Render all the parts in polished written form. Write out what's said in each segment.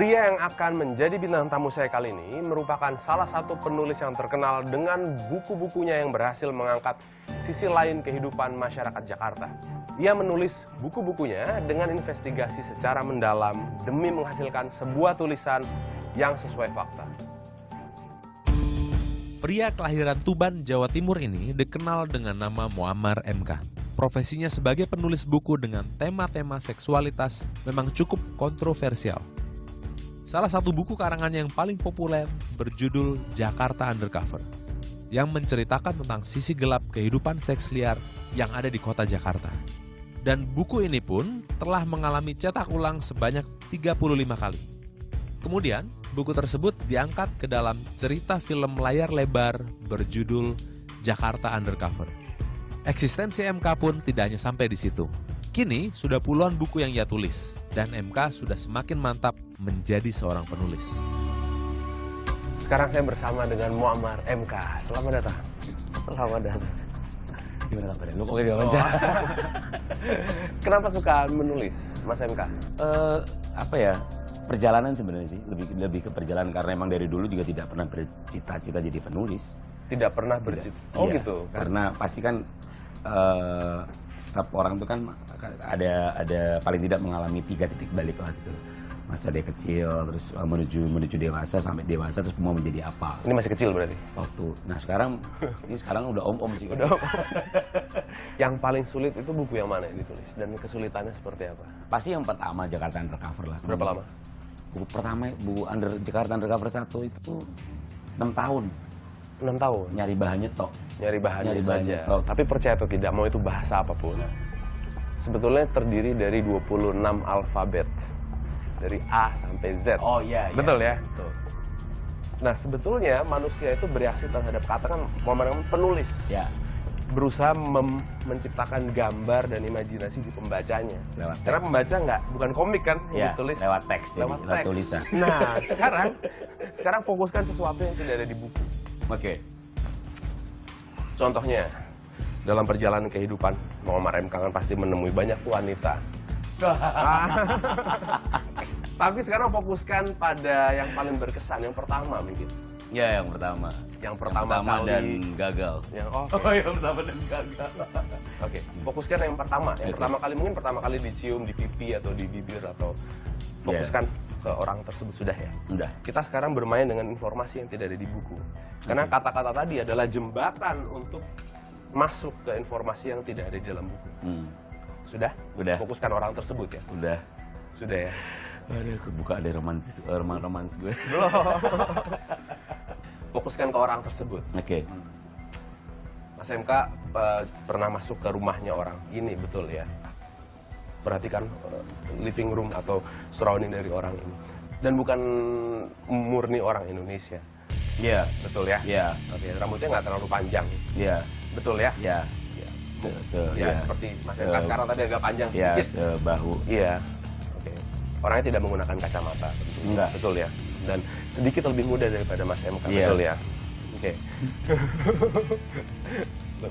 Pria yang akan menjadi bintang tamu saya kali ini merupakan salah satu penulis yang terkenal dengan buku-bukunya yang berhasil mengangkat sisi lain kehidupan masyarakat Jakarta. Ia menulis buku-bukunya dengan investigasi secara mendalam demi menghasilkan sebuah tulisan yang sesuai fakta. Pria kelahiran Tuban, Jawa Timur ini dikenal dengan nama Moammar Emka. Profesinya sebagai penulis buku dengan tema-tema seksualitas memang cukup kontroversial. Salah satu buku karangannya yang paling populer berjudul Jakarta Undercover, yang menceritakan tentang sisi gelap kehidupan seks liar yang ada di kota Jakarta. Dan buku ini pun telah mengalami cetak ulang sebanyak 35 kali. Kemudian, buku tersebut diangkat ke dalam cerita film layar lebar berjudul Jakarta Undercover. Eksistensi MK pun tidak hanya sampai di situ. Kini sudah puluhan buku yang ia tulis, dan MK sudah semakin mantap menjadi seorang penulis. Sekarang saya bersama dengan Moammar Emka. Selamat datang. Selamat datang. Gimana kabarnya? Lu oke aja. Kenapa suka menulis, Mas Emka? Apa ya? Perjalanan sebenarnya sih, lebih ke perjalanan, karena emang dari dulu juga tidak pernah bercita-cita jadi penulis. Tidak pernah bercita. Oh iya, gitu. Karena pasti kan setiap orang tuh kan ada paling tidak mengalami 3 titik balik lah gitu. Masa dia kecil, terus menuju dewasa, sampai dewasa terus mau menjadi apa. Ini masih kecil berarti. Waktu. Nah, sekarang ini sekarang udah om-om sih. Udah. Yang paling sulit itu buku yang mana yang ditulis dan kesulitannya seperti apa? Pasti yang pertama Jakarta Undercover lah. Berapa lama? Buku pertama Jakarta Undercover 1 itu 6 tahun. 6 tahun nyari bahannya tok, nyari bahannya tok. Tapi percaya atau tidak, mau itu bahasa apapun, sebetulnya terdiri dari 26 alfabet dari A sampai Z. Oh iya, betul ya. Betul. Nah sebetulnya manusia itu bereaksi terhadap kata, kan Moammar penulis, ya. Berusaha menciptakan gambar dan imajinasi di pembacanya. Lewat teks. Karena pembaca bukan komik kan, ya, ditulis lewat teks, lewat tulisan. Nah sekarang fokuskan sesuatu yang tidak ada di buku. Oke. Contohnya, dalam perjalanan kehidupan, Moammar Emka pasti menemui banyak wanita. Tapi sekarang fokuskan pada yang paling berkesan, yang pertama mungkin. Ya, yang pertama. Yang pertama kali dan gagal. Yang pertama dan gagal. Oke, fokuskan yang pertama. Yang pertama kali, mungkin pertama kali dicium di pipi atau di bibir, atau fokuskan ke orang tersebut. Sudah ya? Sudah. Kita sekarang bermain dengan informasi yang tidak ada di buku. Karena kata-kata tadi adalah jembatan untuk masuk ke informasi yang tidak ada di dalam buku. Sudah? Sudah. Fokuskan orang tersebut ya? Sudah. Sudah ya? Aduh, kebuka ada romans gue. Belum. Fokuskan ke orang tersebut. Oke. Mas Emka pernah masuk ke rumahnya orang. Ini betul ya? Perhatikan living room atau surrounding dari orang ini. Dan bukan murni orang Indonesia. Iya. Betul ya? Iya. Oke, rambutnya nggak terlalu panjang. Iya. Betul ya? Iya. Seperti Mas Emka sekarang tadi agak panjang sedikit. Iya, sebahu. Iya. Oke. Orangnya tidak menggunakan kacamata. Enggak. Betul ya? Dan sedikit lebih muda daripada Mas Emka. Iya. Betul ya? Oke.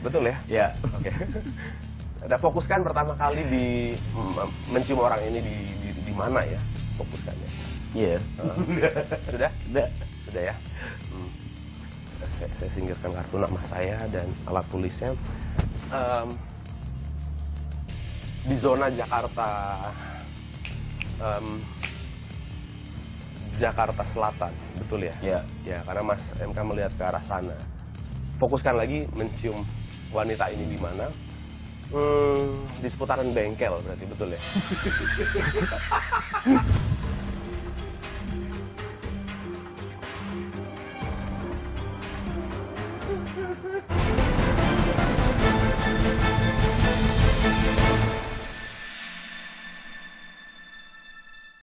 Betul ya? Iya. Oke. Ada fokuskan pertama kali di mencium orang ini di mana ya fokuskannya? Iya. Sudah? Sudah ya. Saya singkirkan kartu nama saya dan alat tulisnya. Di zona Jakarta, Jakarta Selatan, betul ya? Iya. Ya, karena Mas Emka melihat ke arah sana. Fokuskan lagi mencium wanita ini di mana? Di seputaran bengkel berarti, betul ya?